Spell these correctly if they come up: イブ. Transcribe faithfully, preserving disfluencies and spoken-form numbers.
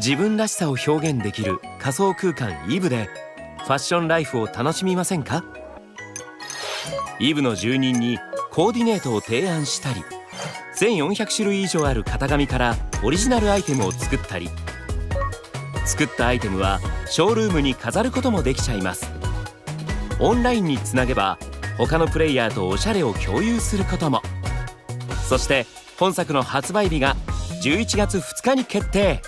自分らしさを表現できる仮想空間イブでファッションライフを楽しみませんか？イブの住人にコーディネートを提案したり、せんよんひゃくしゅるい以上ある型紙からオリジナルアイテムを作ったり、作ったアイテムはショールームに飾ることもできちゃいます。オンラインにつなげば他のプレイヤーとおしゃれを共有することも。そして本作の発売日がじゅういちがつふつかに決定。